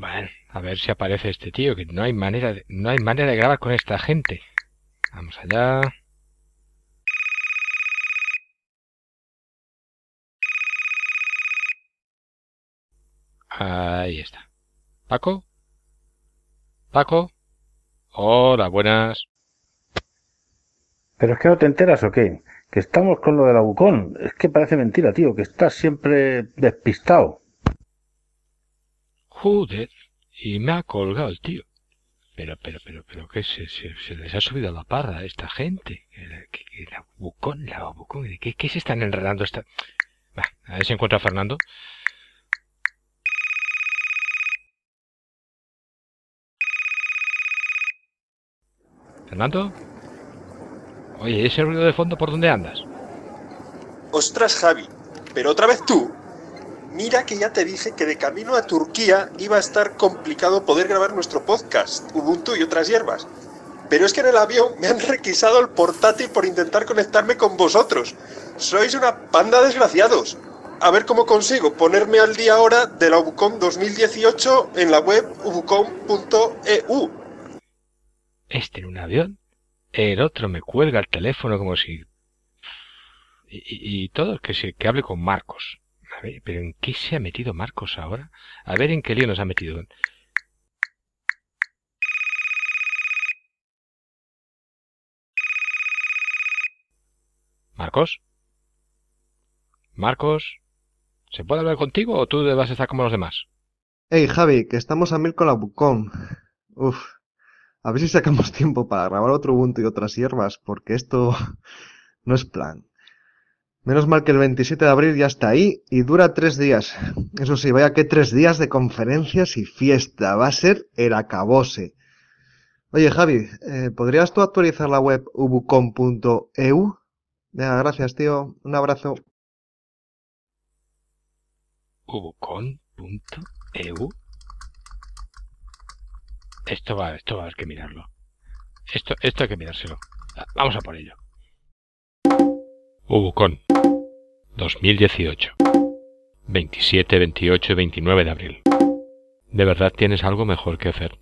Bueno, a ver si aparece este tío, que no hay manera de grabar con esta gente. Vamos allá. Ahí está. ¿Paco? ¿Paco? Hola, buenas. ¿Pero es que no te enteras o qué? Que estamos con lo de la UbuCon. Es que parece mentira, tío, que estás siempre despistado. Joder, y me ha colgado el tío. Pero, ¿qué? Se les ha subido la parra a esta gente. La UbuCon, ¿qué se están enredando esta...? Va, a ver si encuentra a Fernando. ¿Fernando? Oye, ¿ese ruido de fondo por dónde andas? Ostras, Javi, pero otra vez tú. Mira que ya te dije que de camino a Turquía iba a estar complicado poder grabar nuestro podcast, Ubuntu y otras hierbas. Pero es que en el avión me han requisado el portátil por intentar conectarme con vosotros. Sois una panda desgraciados. A ver cómo consigo ponerme al día ahora de la UbuCon 2018 en la web ubucon.eu. Este en un avión, el otro me cuelga el teléfono como si... Y todo, que hable con Marcos. A ver, ¿pero en qué se ha metido Marcos ahora? A ver en qué lío nos ha metido. ¿Marcos? ¿Marcos? ¿Se puede hablar contigo o tú vas a estar como los demás? Hey, Javi, que estamos a mil con la UbuCon. Uf. A ver si sacamos tiempo para grabar otro Ubuntu y otras hierbas, porque esto no es plan. Menos mal que el 27 de abril ya está ahí y dura 3 días. Eso sí, vaya que 3 días de conferencias y fiesta. Va a ser el acabose. Oye, Javi, ¿podrías tú actualizar la web ubucon.eu? Venga, gracias, tío. Un abrazo. ubucon.eu. Esto va a haber que mirarlo. Esto hay que mirárselo. Vamos a por ello. UbuCon 2018. 27, 28 y 29 de abril. ¿De verdad tienes algo mejor que hacer?